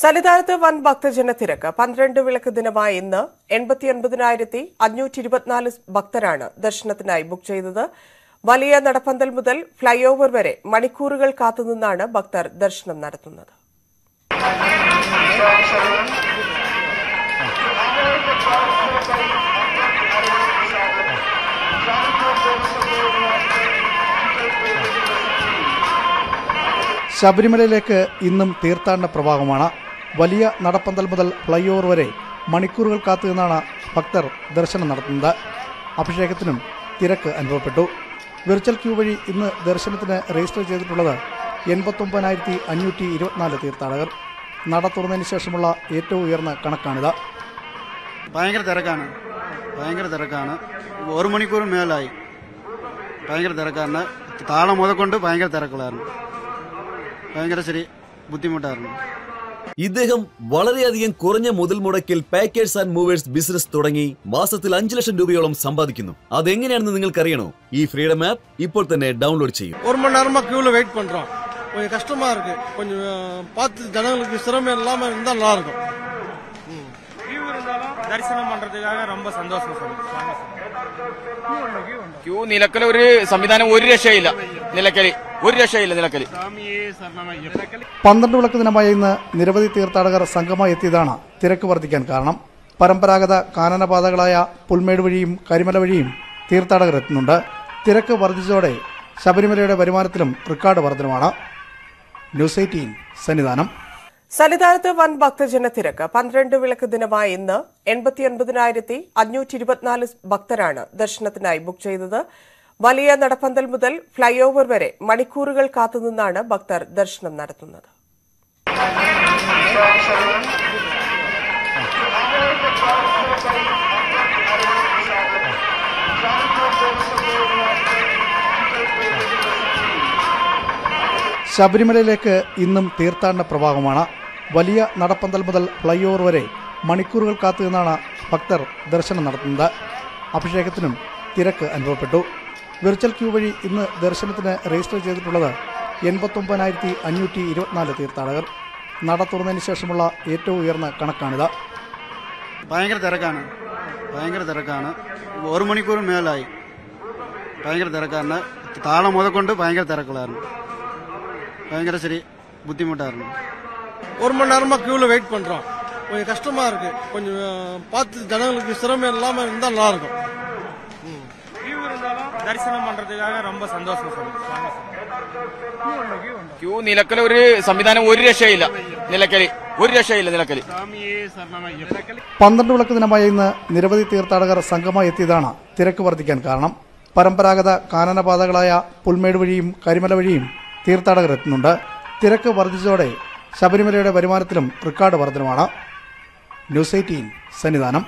സന്നിധാനത്ത് വൻ ഭക്തജന തിരക്ക് 12 വിളക്ക് ദിനമായ ഇന്ന് 89524 ഭക്തരാണ് ദർശനത്തിനായി ബുക്ക് ചെയ്തത് വലിയ നടപ്പന്തൽ മുതൽ ഫ്ലൈഓവർ വരെ മണിക്കൂറുകൾ കാത്തുനിന്നാണ് ഭക്തർ ദർശനം നടത്തുന്നത് ശബരിമലയിലേക്ക് ഇന്നും തീർത്ഥാടന പ്രവാഹമാണ് വലിയ നടപ്പന്തൽ മുതൽ ഫ്ലൈഓവർ വരെ മണിക്കൂറുകൾ കാത്തുനിന്നാണ് ഭക്തർ ദർശനം നടത്തുന്നത് അഭിഷേകത്തിനും തിരക്ക് അനുഭവപ്പെട്ടു വെർച്വൽ ക്യൂ വഴി ഇന്ന് ദർശനത്തിന് രജിസ്റ്റർ ചെയ്തിട്ടുള്ളത് 89524 തീർത്ഥാടകർ നട തുറന്നതിന് ശേഷമുള്ള ഏറ്റവും ഉയർന്ന കണക്കാണിത് ഭയങ്കര തിരക്കാണ് ഒരു മണിക്കൂർ മേലായി ഭയങ്കര തിരക്കാണ് താളം മുതൽക്കൊണ്ട് ഭയങ്കര തിരക്കുകളായിരുന്നു ഭയങ്കര ശരി ബുദ്ധിമുട്ടായിരുന്നു ഇദ്ദേഹം വളരെയധികം കുറഞ്ഞ മുതൽ മുടക്കിൽ പാക്കേഴ്സ് ആൻഡ് മൂവേഴ്സ് ബിസിനസ് തുടങ്ങി മാസത്തിൽ 5 ലക്ഷം രൂപയോളം സമ്പാദിക്കുന്നു അതെങ്ങനെയാണെന്ന് നിങ്ങൾക്കറിയണോ ഈ ഫ്രീഡം ആപ്പ് ഇപ്പോൾ തന്നെ ഡൗൺലോഡ് ചെയ്യും ഒരു മണിക്കൂർ ക്യൂവിൽ വെയിറ്റ് പண்றோம் கொஞ்சம் കഷ്ടமா இருக்கு கொஞ்சம் பார்த்து ஜனங்களுக்கு சிரமம் இல்லாம இருந்தா நல்லா இருக்கும் கியூ இருந்தாலும் தரிசனம் பண்றதுக்காக ரொம்ப சந்தோஷமா இருக்கு கியூ നിലക്കൽ ഒരു സംവിധാനം ഒരു രക്ഷയില്ല നിലക്കൽ 12 വിളക്ക് ദിനമായ ഇന്ന് നിരവധി തീർത്ഥാടകർ സംഘമായി എത്തിയതാണ് തിരക്ക് വർദ്ധിക്കാൻ കാരണം പരമ്പരാഗത കാനനപാതകളായ പുൽമേട് വഴിയും കരിമല വഴിയും തീർത്ഥാടകർ എത്തുന്നുണ്ട് തിരക്ക് വർദ്ധിച്ചതോടെ ശബരിമലയുടെ വരുമാനത്തിലും റെക്കോർഡ് വർധനമാണ് ന്യൂസ് 18 സന്നിധാനത്ത് വൻ ഭക്തജന തിരക്ക് 12 വിളക്ക് ദിനമായ ഇന്ന് 89524 ഭക്തരാണ് ദർശനത്തിനായി ബുക്ക് ചെയ്തത് വലിയ നടപ്പന്തൽ മുതൽ ഫ്ലൈഓവർ വരെ മണിക്കൂറുകൾ കാത്തുനിന്നാണ് ഭക്തർ ദർശനം നടത്തുന്നത് ശബരിമലയിലേക്ക് ഇന്നും തീർത്ഥാടന പ്രവാഹമാണ് വലിയ നടപ്പന്തൽ മുതൽ ഫ്ലൈഓവർ വരെ മണിക്കൂറുകൾ കാത്തുനിന്നാണ് ഭക്തർ ദർശനം നടത്തുന്നത് അഭിഷേകത്തിനും തിരക്ക് അനുഭവപ്പെട്ടു വെർച്വൽ ക്യൂ വഴി ഇന്ന് ദർശനത്തിന് രജിസ്റ്റർ ചെയ്തിട്ടുള്ളത് 89524 തീർത്ഥാടകർ നട തുറന്നതിന് ശേഷമുള്ള ഏറ്റവും ഉയർന്ന കണക്കാണിത് ഭയങ്കര തിരക്കാണ് ഒരു മണിക്കൂർ മേലായി ഭയങ്കര തിരക്കാണ് താളം മുതൽക്കൊണ്ട് ഭയങ്കര തിരക്കുകളായിരുന്നു ഭയങ്കര ശരി ബുദ്ധിമുട്ടായിരുന്നു ഒരു മണിക്കൂർ ക്യൂവിൽ വെയിറ്റ് പண்றோம் கொஞ்சம் കഷ്ടமா இருக்கு கொஞ்சம் பார்த்து ஜனங்களுக்கு சிரமம் இல்லாம இருந்தா நல்லா இருக்கும் ദർശനം പண்றதுக்காக ரொம்ப சந்தோஷமா இருக்கு கியூ നിലക്കൽ ഒരു സംവിധാനം ഒരു രക്ഷയില്ല നിലക്കൽ 12 വിളക്ക് ദിനമായ ഇന്ന് നിരവധി തീർത്ഥാടകർ സംഘമായി എത്തിയതാണ് തിരക്ക് വർദ്ധിക്കാൻ കാരണം പരമ്പരാഗത കാനനപാതകളായ പുൽമേട് വഴിയും കരിമല വഴിയും തീർത്ഥാടകർ എത്തുന്നുണ്ട് തിരക്ക് വർദ്ധിച്ചതോടെ ശബരിമലയുടെ വരുമാനത്തിലും റെക്കോർഡ് വർധനമാണ് ന്യൂസ് 18